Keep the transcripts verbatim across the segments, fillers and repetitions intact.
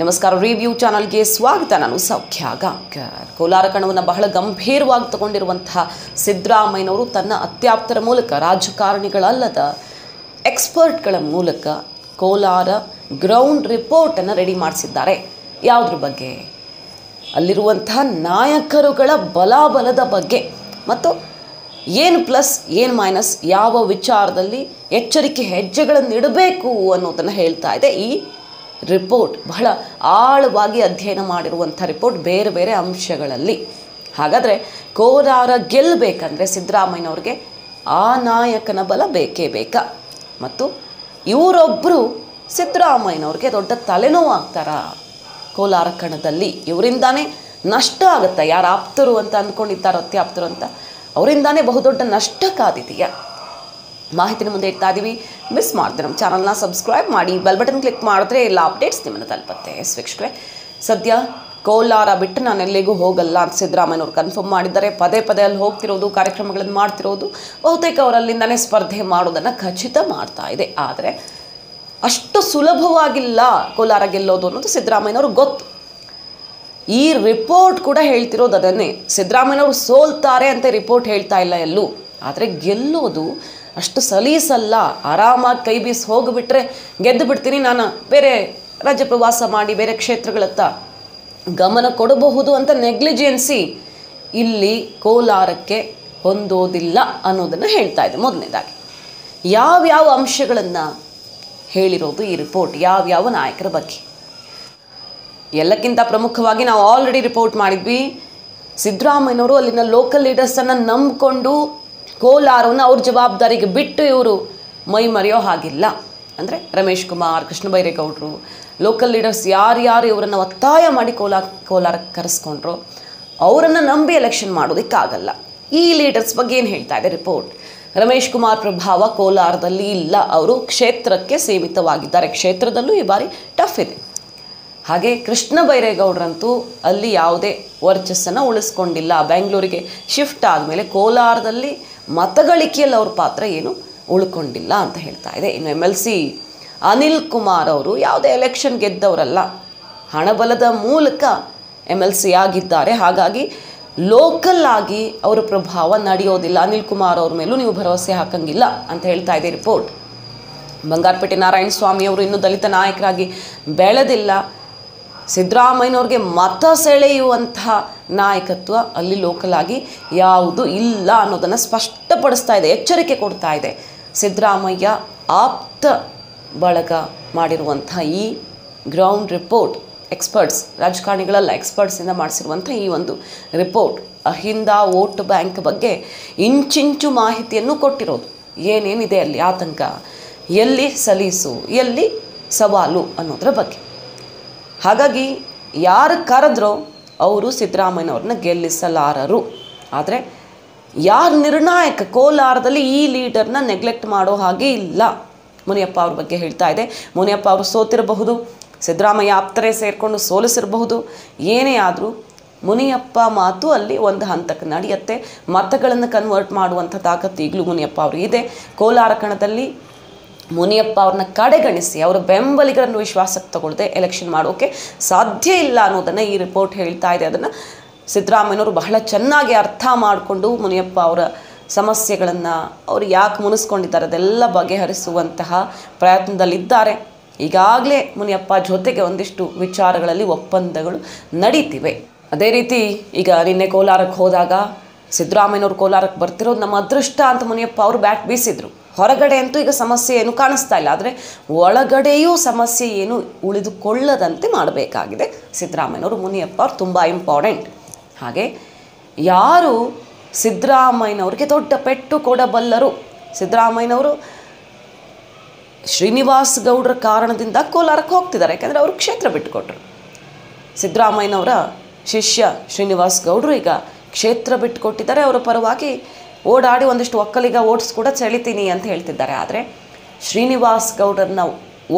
ನಮಸ್ಕಾರ ರಿವ್ಯೂ ಚಾನೆಲ್ಗೆ ಸ್ವಾಗತ ನಾನು ಸೌಖ್ಯ ಗಾಂಕರ್ ಕೋಲಾರ ಕಣವನ್ನು ಬಹಳ ಗಂಭೀರವಾಗಿ ತಗೊಂಡಿರುವಂತ ಸಿದ್ದರಾಮಯ್ಯನವರು ತನ್ನ ಅತ್ಯಾಪ್ತರ ಮೂಲಕ ರಾಜಕಾರಣಿಗಳಲ್ಲದ ಎಕ್ಸ್ಪರ್ಟ್ಗಳ ಮೂಲಕ ಕೋಲಾರ ಗ್ರೌಂಡ್ ರಿಪೋರ್ಟ್ ಅನ್ನು ರೆಡಿ ಮಾಡಿಸಿದ್ದಾರೆ ಯಾವುದ್ರ ಬಗ್ಗೆ ಅಲ್ಲಿರುವಂತ ನಾಯಕರುಗಳ ಬಲಾಬಲದ ಬಗ್ಗೆ ಮತ್ತು ಏನು ಪ್ಲಸ್ ಏನು ಮೈನಸ್ ಯಾವ ವಿಚಾರದಲ್ಲಿ ಎಚ್ಚರಿಕೆ ಹೆಜ್ಜೆಗಳನ್ನು ಇಡಬೇಕು ಅನ್ನೋದನ್ನ ಹೇಳ್ತಾ ಇದೆ ಈ ರಿಪೋರ್ಟ್ ಬಹಳ ಆಳವಾಗಿ ಅಧ್ಯಯನ ಮಾಡಿರುವಂತ ರಿಪೋರ್ಟ್ ಬೇರೆ ಬೇರೆ ಅಂಶಗಳಲ್ಲಿ ಹಾಗಾದರೆ ಕೋಲಾರ ಗೆಲ್ಲಬೇಕಂದ್ರೆ ಸಿದ್ದರಾಮಯ್ಯನವರಿಗೆ ಆ ನಾಯಕನ ಬಲ ಬೇಕೇ ಬೇಕಾ ಮತ್ತು ಇವರೊಬ್ಬರು ಸಿದ್ದರಾಮಯ್ಯನವರಿಗೆ ದೊಡ್ಡ ತಲೆನೋವು ಆಗ್ತಾರಾ ಕೋಲಾರ ಕಣದಲ್ಲಿ ಇವರಿಂದಾನೇ ನಷ್ಟ ಆಗುತ್ತಾ ಯಾರು ಆಪ್ತರು ಅಂತ ಅಂದ್ಕೊಂಡಿದ್ದಾರೋ ಅತ್ಯಾಪ್ತರು ಅಂತ ಅವರಿಂದಾನೇ ಬಹುದೊಡ್ಡ ನಷ್ಟ ಕಾದಿದೆಯಾ ಮಾಹಿತಿನ ಮುಂದೆ ಇಡ್ತಾ ಇದ್ದೀವಿ ಮಿಸ್ ಮಾಡಿದ್ರೆ ನಮ್ಮ ಚಾನಲ್ನ ಸಬ್ಸ್ಕ್ರೈಬ್ ಮಾಡಿ ಬೆಲ್ ಬಟನ್ ಕ್ಲಿಕ್ ಮಾಡಿದ್ರೆ ಎಲ್ಲ ಅಪ್ಡೇಟ್ಸ್ ನಿಮ್ಮನ್ನು ತಲುಪತ್ತೆ ವೀಕ್ಷಕರೇ ಸದ್ಯ ಕೋಲಾರ ಬಿಟ್ಟು ನಾನು ಎಲ್ಲಿಗೂ ಹೋಗಲ್ಲ ಅಂತ ಸಿದ್ದರಾಮಯ್ಯನವರು ಕನ್ಫರ್ಮ್ ಮಾಡಿದ್ದಾರೆ ಪದೇ ಪದೇ ಅಲ್ಲಿ ಹೋಗ್ತಿರೋದು ಕಾರ್ಯಕ್ರಮಗಳನ್ನು ಮಾಡ್ತಿರೋದು ಬಹುತೇಕ ಅವರಲ್ಲಿಂದನೇ ಸ್ಪರ್ಧೆ ಮಾಡೋದನ್ನು ಖಚಿತ ಮಾಡ್ತಾ ಇದೆ ಆದರೆ ಅಷ್ಟು ಸುಲಭವಾಗಿಲ್ಲ ಕೋಲಾರ ಗೆಲ್ಲೋದು ಅನ್ನೋದು ಸಿದ್ದರಾಮಯ್ಯನವರು ಗೊತ್ತು ಈ ರಿಪೋರ್ಟ್ ಕೂಡ ಹೇಳ್ತಿರೋದು ಅದನ್ನೇ ಸಿದ್ದರಾಮಯ್ಯನವರು ಸೋಲ್ತಾರೆ ಅಂತ ರಿಪೋರ್ಟ್ ಹೇಳ್ತಾ ಇಲ್ಲ ಎಲ್ಲೂ ಆದರೆ ಗೆಲ್ಲೋದು ಅಷ್ಟು ಸಲೀಸಲ್ಲ ಆರಾಮಾಗಿ ಕೈ ಬೀಸಿ ಹೋಗಿಬಿಟ್ರೆ ಗೆದ್ದು ಬಿಡ್ತೀನಿ ನಾನು ಬೇರೆ ರಾಜ್ಯ ಪ್ರವಾಸ ಮಾಡಿ ಬೇರೆ ಕ್ಷೇತ್ರಗಳತ್ತ ಗಮನ ಕೊಡಬಹುದು ಅಂತ ನೆಗ್ಲಿಜೆನ್ಸಿ ಇಲ್ಲಿ ಕೋಲಾರಕ್ಕೆ ಹೊಂದೋದಿಲ್ಲ ಅನ್ನೋದನ್ನು ಹೇಳ್ತಾ ಇದೆ ಮೊದಲನೇದಾಗಿ ಯಾವ್ಯಾವ ಅಂಶಗಳನ್ನು ಹೇಳಿರೋದು ಈ ರಿಪೋರ್ಟ್ ಯಾವ್ಯಾವ ನಾಯಕರ ಬಗ್ಗೆ ಎಲ್ಲಕ್ಕಿಂತ ಪ್ರಮುಖವಾಗಿ ನಾವು ಆಲ್ರೆಡಿ ರಿಪೋರ್ಟ್ ಮಾಡಿದ್ವಿ ಸಿದ್ದರಾಮಯ್ಯನವರು ಅಲ್ಲಿನ ಲೋಕಲ್ ಲೀಡರ್ಸನ್ನು ನಂಬಿಕೊಂಡು ಕೋಲಾರವನ್ನು ಅವ್ರ ಜವಾಬ್ದಾರಿಗೆ ಬಿಟ್ಟು ಇವರು ಮೈ ಮರೆಯೋ ಹಾಗಿಲ್ಲ ಅಂದರೆ ರಮೇಶ್ ಕುಮಾರ್ ಕೃಷ್ಣ ಬೈರೇಗೌಡರು ಲೋಕಲ್ ಲೀಡರ್ಸ್ ಯಾರ್ಯಾರು ಇವರನ್ನು ಒತ್ತಾಯ ಮಾಡಿ ಕೋಲಾರ ಕೋಲಾರಕ್ಕೆ ಕರೆಸ್ಕೊಂಡ್ರು ಅವರನ್ನು ನಂಬಿ ಎಲೆಕ್ಷನ್ ಮಾಡೋದಕ್ಕಾಗಲ್ಲ ಈ ಲೀಡರ್ಸ್ ಬಗ್ಗೆ ಏನು ಹೇಳ್ತಾ ಇದೆ ರಿಪೋರ್ಟ್ ರಮೇಶ್ ಕುಮಾರ್ ಪ್ರಭಾವ ಕೋಲಾರದಲ್ಲಿ ಇಲ್ಲ ಅವರು ಕ್ಷೇತ್ರಕ್ಕೆ ಸೀಮಿತವಾಗಿದ್ದಾರೆ ಕ್ಷೇತ್ರದಲ್ಲೂ ಈ ಬಾರಿ ಟಫ್ ಇದೆ ಹಾಗೆ ಕೃಷ್ಣ ಬೈರೇಗೌಡರಂತೂ ಅಲ್ಲಿ ಯಾವುದೇ ವರ್ಚಸ್ಸನ್ನು ಉಳಿಸ್ಕೊಂಡಿಲ್ಲ ಬೆಂಗಳೂರಿಗೆ ಶಿಫ್ಟ್ ಆದಮೇಲೆ ಕೋಲಾರದಲ್ಲಿ ಮತಗಳಿಕೆಯಲ್ಲಿ ಅವ್ರ ಪಾತ್ರ ಏನು ಉಳ್ಕೊಂಡಿಲ್ಲ ಅಂತ ಹೇಳ್ತಾ ಇದೆ ಇನ್ನು M L C Anil Kumar ಅವರು ಯಾವುದೇ ಎಲೆಕ್ಷನ್ ಗೆದ್ದವರಲ್ಲ ಹಣಬಲದ ಮೂಲಕ ಎಮ್ ಎಲ್ ಸಿ ಆಗಿದ್ದಾರೆ ಹಾಗಾಗಿ ಲೋಕಲ್ ಆಗಿ ಅವರ ಪ್ರಭಾವ ನಡೆಯೋದಿಲ್ಲ ಅನಿಲ್ ಕುಮಾರ್ ಅವ್ರ ಮೇಲೂ ನೀವು ಭರವಸೆ ಹಾಕಂಗಿಲ್ಲ ಅಂತ ಹೇಳ್ತಾ ಇದೆ ರಿಪೋರ್ಟ್ ಬಂಗಾರಪೇಟೆ ನಾರಾಯಣ ಸ್ವಾಮಿ ಅವರು ಇನ್ನೂ ದಲಿತ ನಾಯಕರಾಗಿ ಬೆಳೆದಿಲ್ಲ ಸಿದ್ದರಾಮಯ್ಯನವ್ರಿಗೆ ಮತ ಸೆಳೆಯುವಂಥ ನಾಯಕತ್ವ ಅಲ್ಲಿ ಲೋಕಲ್ ಆಗಿ ಯಾವುದು ಇಲ್ಲ ಅನ್ನೋದನ್ನು ಸ್ಪಷ್ಟಪಡಿಸ್ತಾ ಇದೆ ಎಚ್ಚರಿಕೆ ಕೊಡ್ತಾ ಇದೆ ಸಿದ್ದರಾಮಯ್ಯ ಆಪ್ತ ಬಳಗ ಮಾಡಿರುವಂಥ ಈ ಗ್ರೌಂಡ್ ರಿಪೋರ್ಟ್ ಎಕ್ಸ್ಪರ್ಟ್ಸ್ ರಾಜಕಾರಣಿಗಳಲ್ಲ ಎಕ್ಸ್ಪರ್ಟ್ಸಿಂದ ಮಾಡಿಸಿರುವಂಥ ಈ ಒಂದು ರಿಪೋರ್ಟ್ ಅಹಿಂದ ವೋಟ್ ಬ್ಯಾಂಕ್ ಬಗ್ಗೆ ಇಂಚಿಂಚು ಮಾಹಿತಿಯನ್ನು ಕೊಟ್ಟಿರೋದು ಏನೇನಿದೆ ಅಲ್ಲಿ ಆತಂಕ ಎಲ್ಲಿ ಸಲೀಸು ಎಲ್ಲಿ ಸವಾಲು ಅನ್ನೋದರ ಬಗ್ಗೆ ಹಾಗಾಗಿ ಯಾರು ಕರೆದ್ರೋ ಅವರು ಸಿದ್ದರಾಮಯ್ಯನವ್ರನ್ನ ಗೆಲ್ಲಿಸಲಾರರು ಆದರೆ ಯಾರು ನಿರ್ಣಾಯಕ ಕೋಲಾರದಲ್ಲಿ ಈ ಲೀಡರ್ನ ನೆಗ್ಲೆಕ್ಟ್ ಮಾಡೋ ಹಾಗೆ ಇಲ್ಲ ಮುನಿಯಪ್ಪ ಅವ್ರ ಬಗ್ಗೆ ಹೇಳ್ತಾ ಇದೆ ಮುನಿಯಪ್ಪ ಅವರು ಸೋತಿರಬಹುದು ಸಿದ್ದರಾಮಯ್ಯ ಆಪ್ತರೇ ಸೇರಿಕೊಂಡು ಸೋಲಿಸಿರಬಹುದು ಏನೇ ಆದರೂ ಮುನಿಯಪ್ಪ ಮಾತು ಅಲ್ಲಿ ಒಂದು ಹಂತಕ್ಕೆ ನಡೆಯುತ್ತೆ ಮತಗಳನ್ನು ಕನ್ವರ್ಟ್ ಮಾಡುವಂಥ ತಾಕತ್ತು ಈಗಲೂ ಮುನಿಯಪ್ಪ ಅವರು ಇದೆ ಕೋಲಾರ ಕಣದಲ್ಲಿ ಮುನಿಯಪ್ಪ ಅವ್ರನ್ನ ಕಡೆಗಣಿಸಿ ಅವರ ಬೆಂಬಲಿಗರನ್ನು ವಿಶ್ವಾಸಕ್ಕೆ ತಗೊಳ್ಳದೆ ಎಲೆಕ್ಷನ್ ಮಾಡೋಕ್ಕೆ ಸಾಧ್ಯ ಇಲ್ಲ ಅನ್ನೋದನ್ನು ಈ ರಿಪೋರ್ಟ್ ಹೇಳ್ತಾ ಇದೆ ಅದನ್ನು ಸಿದ್ದರಾಮಯ್ಯನವರು ಬಹಳ ಚೆನ್ನಾಗಿ ಅರ್ಥ ಮಾಡಿಕೊಂಡು ಮುನಿಯಪ್ಪ ಅವರ ಸಮಸ್ಯೆಗಳನ್ನು ಅವರು ಯಾಕೆ ಮುನಿಸ್ಕೊಂಡಿದ್ದಾರೆ ಅದೆಲ್ಲ ಬಗೆಹರಿಸುವಂತಹ ಪ್ರಯತ್ನದಲ್ಲಿದ್ದಾರೆ ಈಗಾಗಲೇ ಮುನಿಯಪ್ಪ ಜೊತೆಗೆ ಒಂದಿಷ್ಟು ವಿಚಾರಗಳಲ್ಲಿ ಒಪ್ಪಂದಗಳು ನಡೀತಿವೆ ಅದೇ ರೀತಿ ಈಗ ನಿನ್ನೆ ಕೋಲಾರಕ್ಕೆ ಹೋದಾಗ ಸಿದ್ದರಾಮಯ್ಯನವರು ಕೋಲಾರಕ್ಕೆ ಬರ್ತಿರೋದು ನಮ್ಮ ಅದೃಷ್ಟ ಅಂತ ಮುನಿಯಪ್ಪ ಅವರು ಬ್ಯಾಟ್ ಬೀಸಿದರು ಹೊರಗಡೆ ಅಂತೂ ಈಗ ಸಮಸ್ಯೆ ಏನು ಕಾಣಿಸ್ತಾ ಇಲ್ಲ ಆದರೆ ಒಳಗಡೆಯೂ ಸಮಸ್ಯೆ ಏನು ಉಳಿದುಕೊಳ್ಳದಂತೆ ಮಾಡಬೇಕಾಗಿದೆ ಸಿದ್ದರಾಮಯ್ಯನವರು ಮುನಿಯಪ್ಪ ಅವರು ತುಂಬ ಇಂಪಾರ್ಟೆಂಟ್ ಹಾಗೆ ಯಾರು ಸಿದ್ದರಾಮಯ್ಯನವ್ರಿಗೆ ದೊಡ್ಡ ಪೆಟ್ಟು ಕೊಡಬಲ್ಲರು ಸಿದ್ದರಾಮಯ್ಯನವರು ಶ್ರೀನಿವಾಸ್ ಗೌಡರ ಕಾರಣದಿಂದ ಕೋಲಾರಕ್ಕೆ ಹೋಗ್ತಿದ್ದಾರೆ ಯಾಕೆಂದರೆ ಅವರು ಕ್ಷೇತ್ರ ಬಿಟ್ಟುಕೊಟ್ರು ಸಿದ್ದರಾಮಯ್ಯನವರ ಶಿಷ್ಯ ಶ್ರೀನಿವಾಸ್ ಗೌಡರು ಈಗ ಕ್ಷೇತ್ರ ಬಿಟ್ಟುಕೊಟ್ಟಿದ್ದಾರೆ ಅವರ ಪರವಾಗಿ ಓಡಾಡಿ ಒಂದಿಷ್ಟು ಒಕ್ಕಲಿಗ ಓಟ್ಸ್ ಕೂಡ ಸೆಳಿತೀನಿ ಅಂತ ಹೇಳ್ತಿದ್ದಾರೆ ಆದರೆ ಶ್ರೀನಿವಾಸ್ ಗೌಡರನ್ನ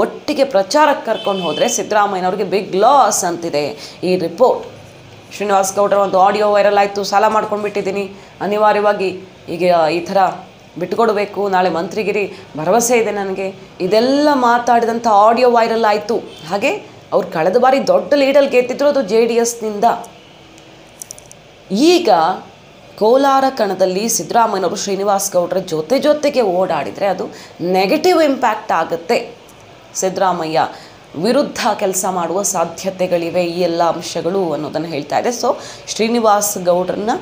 ಒಟ್ಟಿಗೆ ಪ್ರಚಾರಕ್ಕೆ ಕರ್ಕೊಂಡು ಹೋದರೆ ಸಿದ್ದರಾಮಯ್ಯನವ್ರಿಗೆ ಬಿಗ್ ಲಾಸ್ ಅಂತಿದೆ ಈ ರಿಪೋರ್ಟ್ ಶ್ರೀನಿವಾಸ್ ಗೌಡರ ಒಂದು ಆಡಿಯೋ ವೈರಲ್ ಆಯಿತು ಸಾಲ ಮಾಡ್ಕೊಂಡು ಬಿಟ್ಟಿದ್ದೀನಿ ಅನಿವಾರ್ಯವಾಗಿ ಈಗ ಈ ಥರ ಬಿಟ್ಕೊಡಬೇಕು ನಾಳೆ ಮಂತ್ರಿಗಿರಿ ಭರವಸೆ ಇದೆ ನನಗೆ ಇದೆಲ್ಲ ಮಾತಾಡಿದಂಥ ಆಡಿಯೋ ವೈರಲ್ ಆಯಿತು ಹಾಗೆ ಅವ್ರು ಕಳೆದ ಬಾರಿ ದೊಡ್ಡ ಲೀಡಲ್ಲಿ ಗೆದ್ದಿದ್ರು ಅದು ಜೆಡಿಎಸ್ನಿಂದ. ಈಗ ಕೋಲಾರ ಕಣದಲ್ಲಿ ಸಿದ್ದರಾಮಯ್ಯನವರು ಶ್ರೀನಿವಾಸ್ ಗೌಡ್ರ ಜೊತೆ ಜೊತೆಗೆ ಓಡಾಡಿದರೆ ಅದು ನೆಗೆಟಿವ್ ಇಂಪ್ಯಾಕ್ಟ್ ಆಗುತ್ತೆ, ಸಿದ್ದರಾಮಯ್ಯ ವಿರುದ್ಧ ಕೆಲಸ ಮಾಡುವ ಸಾಧ್ಯತೆಗಳಿವೆ ಈ ಎಲ್ಲ ಅಂಶಗಳು ಅನ್ನೋದನ್ನು ಹೇಳ್ತಾ ಇದೆ. ಸೊ ಶ್ರೀನಿವಾಸ್ ಗೌಡ್ರನ್ನ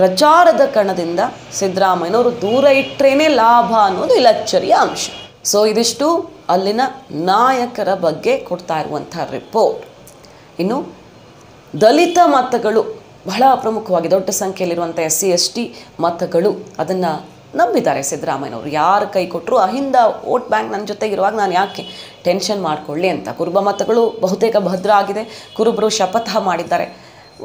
ಪ್ರಚಾರದ ಕಣದಿಂದ ಸಿದ್ದರಾಮಯ್ಯನವರು ದೂರ ಇಟ್ಟರೇನೆ ಲಾಭ ಅನ್ನೋದು ಇಲಚ್ಚರಿಯ ಅಂಶ. ಸೊ ಇದಿಷ್ಟು ಅಲ್ಲಿನ ನಾಯಕರ ಬಗ್ಗೆ ಕೊಡ್ತಾ ಇರುವಂಥ ರಿಪೋರ್ಟ್. ಇನ್ನು ದಲಿತ ಮತಗಳು ಬಹಳ ಪ್ರಮುಖವಾಗಿ ದೊಡ್ಡ ಸಂಖ್ಯೆಯಲ್ಲಿರುವಂಥ ಎಸ್ ಸಿ ಎಸ್ ಟಿ ಮತಗಳು ಅದನ್ನು ನಂಬಿದ್ದಾರೆ ಸಿದ್ದರಾಮಯ್ಯನವರು. ಯಾರು ಕೈ ಕೊಟ್ಟರು ಅಹಿಂದ ವೋಟ್ ಬ್ಯಾಂಕ್ ನನ್ನ ಜೊತೆಗಿರುವಾಗ ನಾನು ಯಾಕೆ ಟೆನ್ಷನ್ ಮಾಡಿಕೊಳ್ಳಿ ಅಂತ. ಕುರುಬ ಮತಗಳು ಬಹುತೇಕ ಭದ್ರ ಆಗಿದೆ, ಕುರುಬರು ಶಪಥ ಮಾಡಿದ್ದಾರೆ.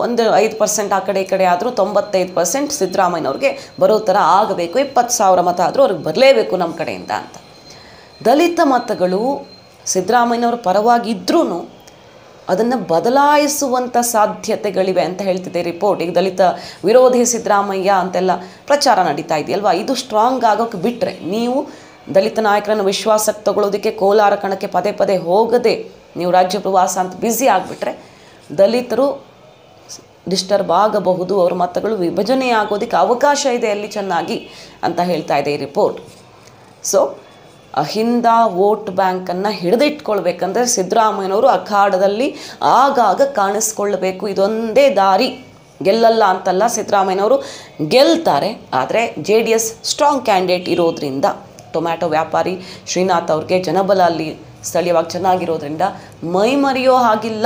ಒಂದು ಐದು ಪರ್ಸೆಂಟ್ ಆ ಕಡೆ ಈ ಕಡೆ ಆದರೂ ತೊಂಬತ್ತೈದು ಪರ್ಸೆಂಟ್ ಸಿದ್ದರಾಮಯ್ಯನವ್ರಿಗೆ ಬರೋ ಥರ ಆಗಬೇಕು, ಇಪ್ಪತ್ತು ಸಾವಿರ ಮತ ಆದರೂ ಅವ್ರಿಗೆ ಬರಲೇಬೇಕು ನಮ್ಮ ಕಡೆಯಿಂದ ಅಂತ. ದಲಿತ ಮತಗಳು ಸಿದ್ದರಾಮಯ್ಯನವ್ರ ಪರವಾಗಿದ್ರೂ ಅದನ್ನು ಬದಲಾಯಿಸುವಂಥ ಸಾಧ್ಯತೆಗಳಿವೆ ಅಂತ ಹೇಳ್ತಿದೆ ರಿಪೋರ್ಟ್. ಈಗ ದಲಿತ ವಿರೋಧಿ ಸಿದ್ದರಾಮಯ್ಯ ಅಂತೆಲ್ಲ ಪ್ರಚಾರ ನಡೀತಾ ಇದೆಯಲ್ವಾ, ಇದು ಸ್ಟ್ರಾಂಗ್ ಆಗೋಕ್ಕೆ ಬಿಟ್ಟರೆ ನೀವು ದಲಿತ ನಾಯಕರನ್ನು ವಿಶ್ವಾಸಕ್ಕೆ ತಗೊಳ್ಳೋದಕ್ಕೆ ಕೋಲಾರ ಕಣಕ್ಕೆ ಪದೇ ಪದೇ ಹೋಗದೆ ನೀವು ರಾಜ್ಯ ಪ್ರವಾಸ ಅಂತ ಬ್ಯುಸಿ ಆಗಿಬಿಟ್ರೆ ದಲಿತರು ಡಿಸ್ಟರ್ಬ್ ಆಗಬಹುದು, ಅವ್ರ ಮತಗಳು ವಿಭಜನೆ ಆಗೋದಕ್ಕೆ ಅವಕಾಶ ಇದೆ ಅಲ್ಲಿ ಚೆನ್ನಾಗಿ ಅಂತ ಹೇಳ್ತಾ ಇದೆ ಈ ರಿಪೋರ್ಟ್. ಸೊ ಅಹಿಂದ ವೋಟ್ ಬ್ಯಾಂಕನ್ನು ಹಿಡಿದಿಟ್ಕೊಳ್ಬೇಕಂದ್ರೆ ಸಿದ್ದರಾಮಯ್ಯನವರು ಅಖಾಡದಲ್ಲಿ ಆಗಾಗ ಕಾಣಿಸ್ಕೊಳ್ಬೇಕು, ಇದೊಂದೇ ದಾರಿ. ಗೆಲ್ಲಲ್ಲ ಅಂತಲ್ಲ, ಸಿದ್ದರಾಮಯ್ಯನವರು ಗೆಲ್ತಾರೆ, ಆದರೆ J D S strong candidate ಇರೋದ್ರಿಂದ, ಟೊಮ್ಯಾಟೊ ವ್ಯಾಪಾರಿ ಶ್ರೀನಾಥ್ ಅವ್ರಿಗೆ ಜನಬಲ ಅಲ್ಲಿ ಸ್ಥಳೀಯವಾಗಿ ಚೆನ್ನಾಗಿರೋದ್ರಿಂದ ಮೈ ಮರೆಯೋ ಹಾಗಿಲ್ಲ.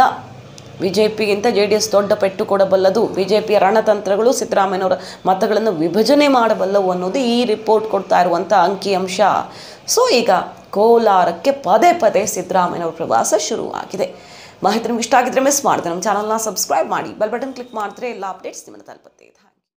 ಬಿ ಜೆ ಪಿಗಿಂತ ಜೆ ಡಿ ಎಸ್ ದೊಡ್ಡ ಪೆಟ್ಟು ಕೊಡಬಲ್ಲದು, ಬಿ ಜೆ ಪಿಯ ರಣತಂತ್ರಗಳು ಸಿದ್ದರಾಮಯ್ಯನವರ ಮತಗಳನ್ನು ವಿಭಜನೆ ಮಾಡಬಲ್ಲವು ಅನ್ನೋದು ಈ ರಿಪೋರ್ಟ್ ಕೊಡ್ತಾ ಇರುವಂಥ ಅಂಕಿಅಂಶ. ಸೊ ಈಗ ಕೋಲಾರಕ್ಕೆ ಪದೇ ಪದೇ ಸಿದ್ದರಾಮಯ್ಯನವರ ಪ್ರವಾಸ ಶುರುವಾಗಿದೆ. ಮಾಹಿತಿ ನಿಮ್ಗೆ ಇಷ್ಟ ಆಗಿದ್ರೆ ಮಿಸ್ ಮಾಡಿದ್ರೆ ನಮ್ಮ ಚಾನಲ್ನ ಸಬ್ಸ್ಕ್ರೈಬ್ ಮಾಡಿ, ಬೆಲ್ ಬಟನ್ ಕ್ಲಿಕ್ ಮಾಡಿದ್ರೆ ಎಲ್ಲ ಅಪ್ಡೇಟ್ಸ್ ನಿಮ್ಮನ್ನು ತಲುಪುತ್ತೆ.